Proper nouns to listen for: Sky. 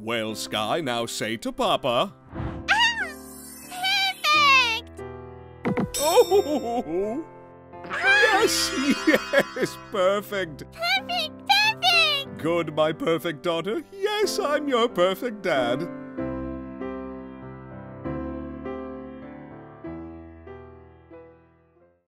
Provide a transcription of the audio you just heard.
Well, Sky, now say to Papa. Perfect! Oh! Yes, yes, perfect! Perfect, perfect! Good, my perfect daughter. Yes, I'm your perfect dad.